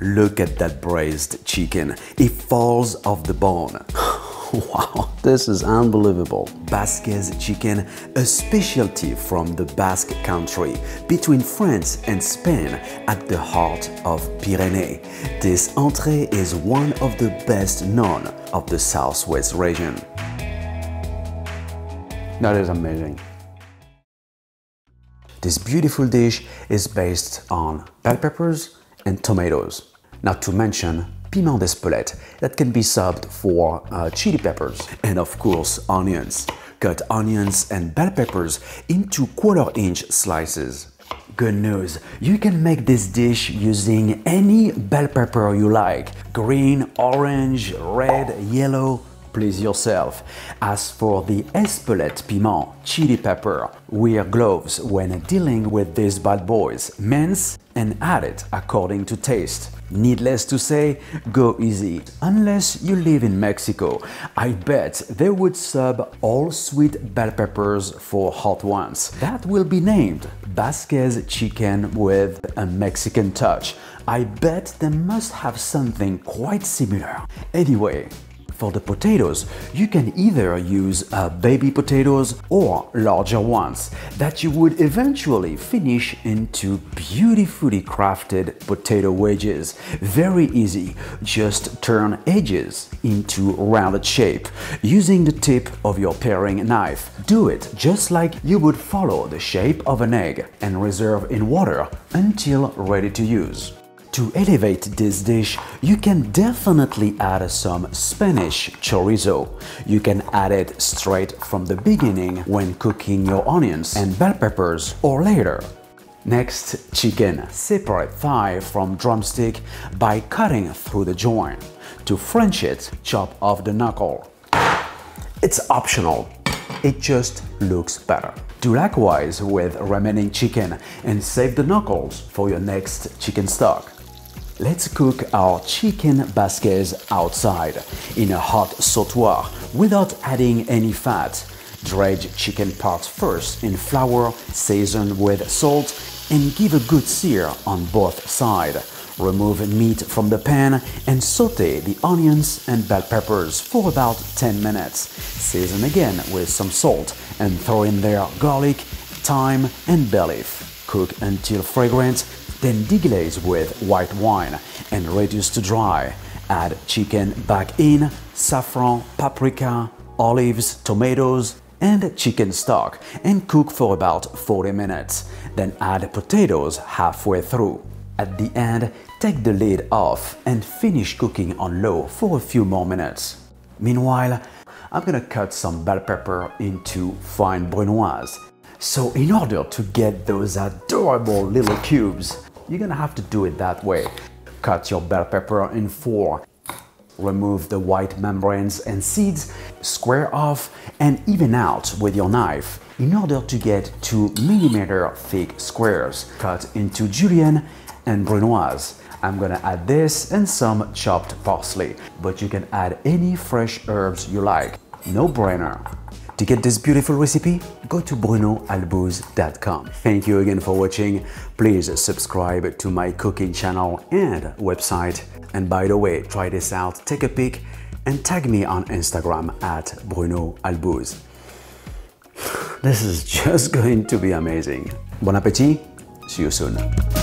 Look at that braised chicken. It falls off the bone. Wow, this is unbelievable. Basquaise chicken, a specialty from the Basque country, between France and Spain, at the heart of Pyrénées. This entree is one of the best known of the southwest region. That is amazing. This beautiful dish is based on bell peppers and tomatoes, not to mention piment d'Espelette that can be subbed for chili peppers, and of course onions. Cut onions and bell peppers into quarter-inch slices. Good news, you can make this dish using any bell pepper you like. Green, orange, red, yellow, please yourself. As for the Espelette piment, chili pepper, wear gloves when dealing with these bad boys. Mince and add it according to taste. Needless to say, go easy. Unless you live in Mexico, I bet they would sub all sweet bell peppers for hot ones. That will be named Basquaise chicken with a Mexican touch. I bet they must have something quite similar. Anyway, for the potatoes, you can either use baby potatoes or larger ones that you would eventually finish into beautifully crafted potato wedges. Very easy, just turn edges into rounded shape using the tip of your paring knife. Do it just like you would follow the shape of an egg and reserve in water until ready to use. To elevate this dish, you can definitely add some Spanish chorizo. You can add it straight from the beginning when cooking your onions and bell peppers, or later. Next, chicken. Separate thigh from drumstick by cutting through the joint. To French it, chop off the knuckle. It's optional. It just looks better. Do likewise with remaining chicken and save the knuckles for your next chicken stock. Let's cook our chicken basquaise outside in a hot sautoir without adding any fat. Dredge chicken parts first in flour, season with salt, and give a good sear on both sides. Remove meat from the pan and sauté the onions and bell peppers for about 10 minutes. Season again with some salt and throw in there garlic, thyme, and bay leaf. Cook until fragrant, then deglaze with white wine and reduce to dry. Add chicken back in, saffron, paprika, olives, tomatoes, and chicken stock and cook for about 40 minutes. Then add potatoes halfway through. At the end, take the lid off and finish cooking on low for a few more minutes. Meanwhile, I'm gonna cut some bell pepper into fine brunoise. So in order to get those adorable little cubes, you're gonna have to do it that way. Cut your bell pepper in four. Remove the white membranes and seeds, square off and even out with your knife in order to get 2 mm thick squares. Cut into julienne and brunoise. I'm gonna add this and some chopped parsley, but you can add any fresh herbs you like. No brainer. To get this beautiful recipe, go to brunoalbouze.com. Thank you again for watching. Please subscribe to my cooking channel and website. And by the way, try this out, take a pic, and tag me on Instagram at Bruno Albouze. This is just going to be amazing. Bon appétit, see you soon.